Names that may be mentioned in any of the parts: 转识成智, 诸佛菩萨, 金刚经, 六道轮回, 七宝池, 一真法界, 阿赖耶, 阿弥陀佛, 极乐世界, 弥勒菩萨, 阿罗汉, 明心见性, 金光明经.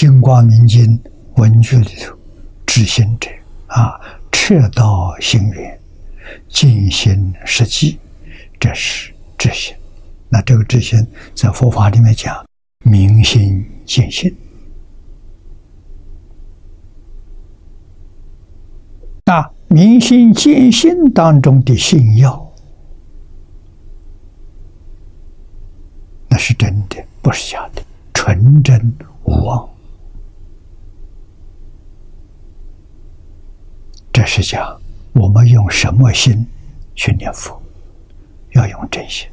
金光明经文句里头，至心者彻到心源，尽心实际，这是至心。那这个至心在佛法里面讲明心见性，那明心见性当中的性要，那是真的，不是假的，纯真无妄。这是讲我们用什么心去念佛，要用真心，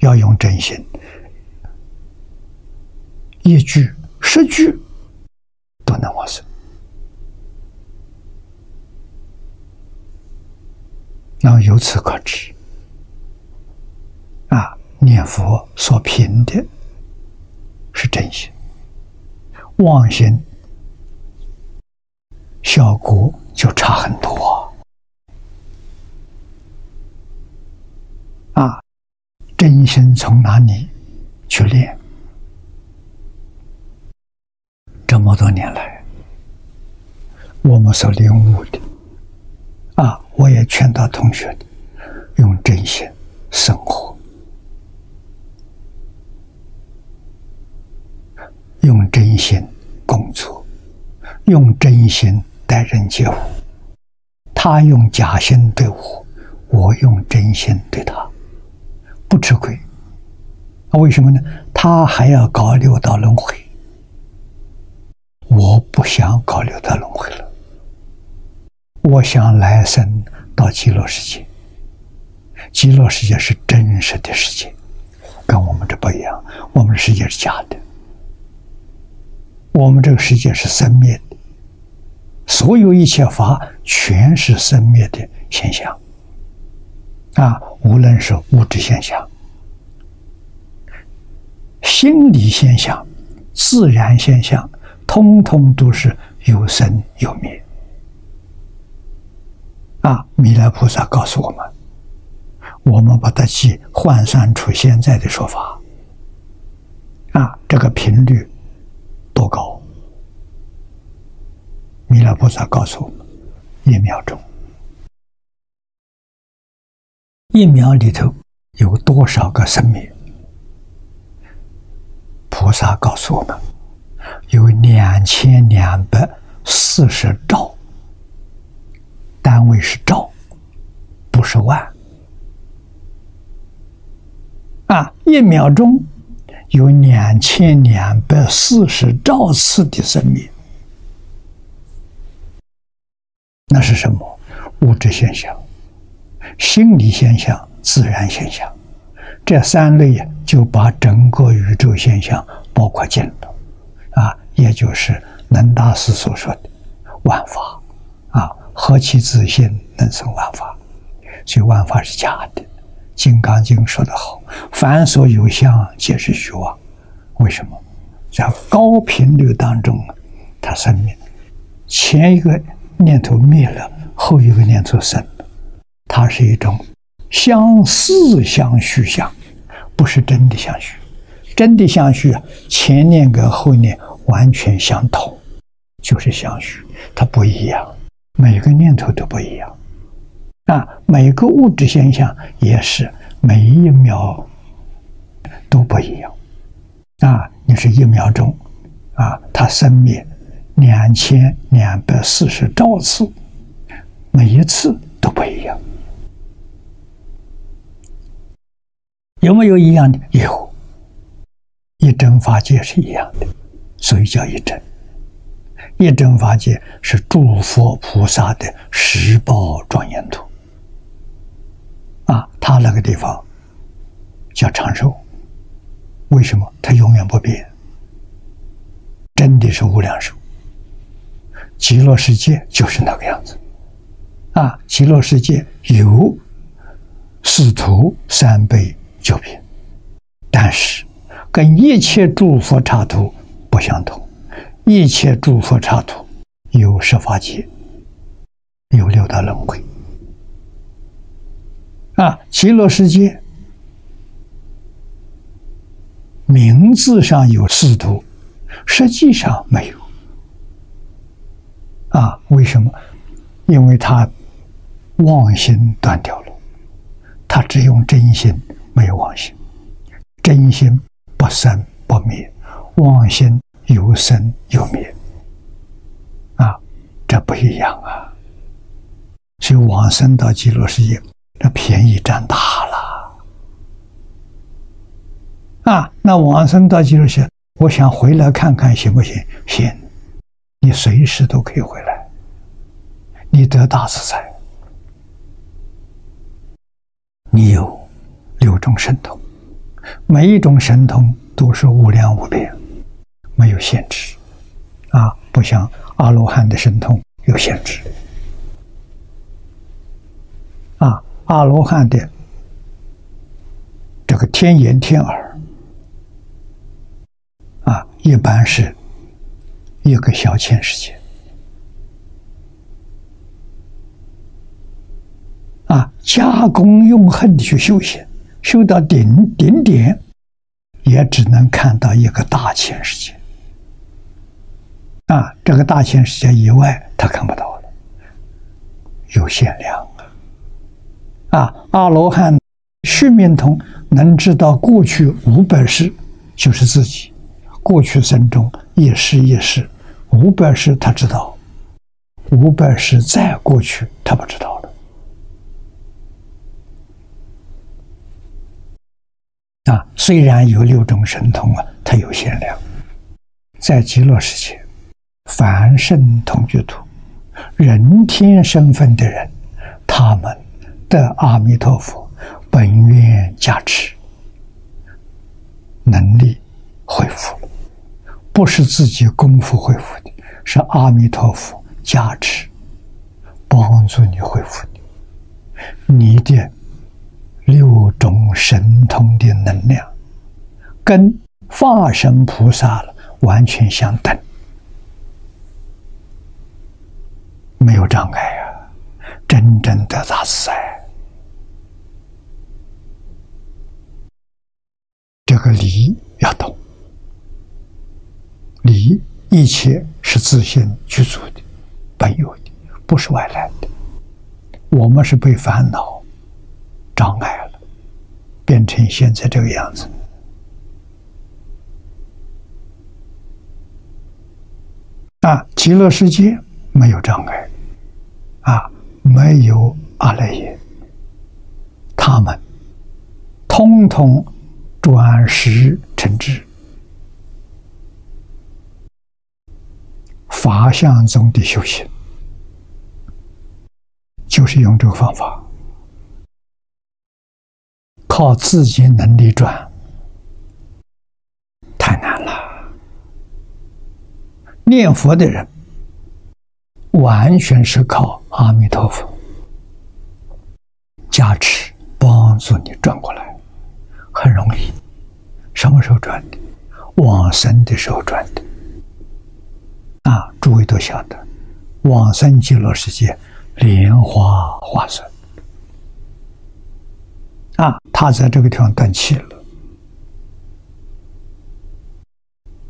要用真心，一句十句都能往生。那由此可知，念佛所凭的是真心，妄心效果就差很多。真心从哪里去练？这么多年来，我们所领悟的我也劝导同学的，用真心生活，用真心工作，用真心待人接物。他用假心对我，我用真心对他，不吃亏。为什么呢？他还要搞六道轮回，我不想搞六道轮回了，我想来生到极乐世界。极乐世界是真实的世界，跟我们这不一样，我们的世界是假的，我们这个世界是生灭的，所有一切法全是生灭的现象无论是物质现象、心理现象、自然现象，通通都是有生有灭弥勒菩萨告诉我们，我们把它去换算出现在的说法这个频率多高？弥勒菩萨告诉我们，1秒钟，1秒里头有多少个生命？菩萨告诉我们，有2240兆，单位是兆，不是万1秒钟有2240兆次的生命，那是什么？物质现象、心理现象、自然现象，这三类就把整个宇宙现象包括进了也就是能大师所说的万法何其自性，能生万法。所以万法是假的，《金刚经》说得好，凡所有相，皆是虚妄。为什么？在高频率当中，它生灭，前一个念头灭了，后一个念头生了，它是一种相似相续相，不是真的相续。真的相续前念跟后念完全相同，就是相续，它不一样，每个念头都不一样每个物质现象也是，每一秒都不一样你是1秒钟它生灭2240兆次，每一次都不一样。有没有一样的？有，一真法界是一样的，所以叫一真。一真法界是诸佛菩萨的十报庄严土他那个地方叫长寿。为什么？它永远不变，真的是无量寿。极乐世界就是那个样子极乐世界有4图3杯9品，但是跟一切诸佛刹土不相同。一切诸佛刹土有10法界，有6道轮回极乐世界名字上有仕途，实际上没有。啊，为什么？因为他妄心断掉了，他只用真心，没有妄心。真心不生不灭，妄心有生有灭。啊，这不一样啊！所以往生到极乐世界，那便宜占大了。啊，那往生到极乐世界，我想回来看看行不行？行，你随时都可以回来，你得大自在，你有6种神通，每一种神通都是无量无边，没有限制。啊，不像阿罗汉的神通有限制。 啊，阿罗汉的这个天眼天耳，啊，一般是1个小千世界，啊，加功用恨去修行，修到顶点，也只能看到1个大千世界，啊，这个大千世界以外他看不到了，有限量。 啊，阿罗汉续命通能知道过去500世，就是自己过去生中一世500世他知道，500世再过去他不知道了。啊，虽然有6种神通啊，它有限量，在极乐世界，凡圣同居土人天身份的人，他们。 的阿弥陀佛本愿加持能力恢复了，不是自己功夫恢复的，是阿弥陀佛加持帮助你恢复的。你的6种神通的能量，跟法身菩萨完全相等，没有障碍啊，真正的大自在。 这个理要懂，理一切是自性具足的、本有的，不是外来的。我们是被烦恼障碍了，变成现在这个样子。啊，极乐世界没有障碍，啊，没有阿赖耶，他们通通。 转识成智，法相中的修行，就是用这个方法，靠自己能力转，太难了。念佛的人，完全是靠阿弥陀佛加持，帮助你转过来。 很容易，什么时候转的？往生的时候转的。啊，诸位都晓得，往生极乐世界莲花化身。啊，他在这个地方断气了，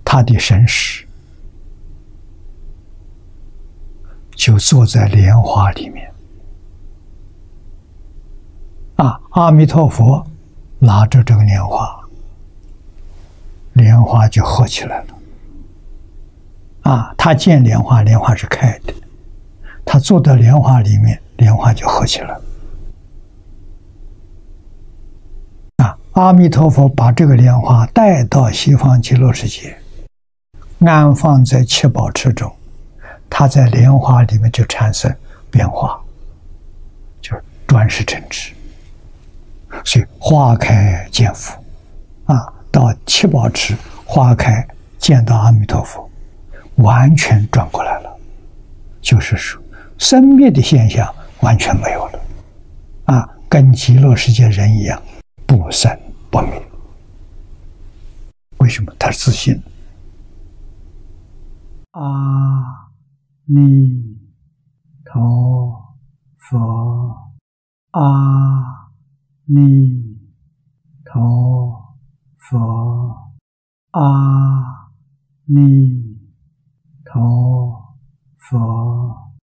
他的神识就坐在莲花里面。啊，阿弥陀佛。 拿着这个莲花，莲花就合起来了。啊，他见莲花，莲花是开的；他坐到莲花里面，莲花就合起来了。啊，阿弥陀佛把这个莲花带到西方极乐世界，安放在七宝池中，它在莲花里面就产生变化，就是转世成智。 所以花开见佛，啊，到七宝池花开见到阿弥陀佛，完全转过来了，就是说生灭的现象完全没有了，啊，跟极乐世界人一样不生不灭。为什么？他是自信。阿弥陀佛，阿。 阿弥陀佛，阿弥陀佛。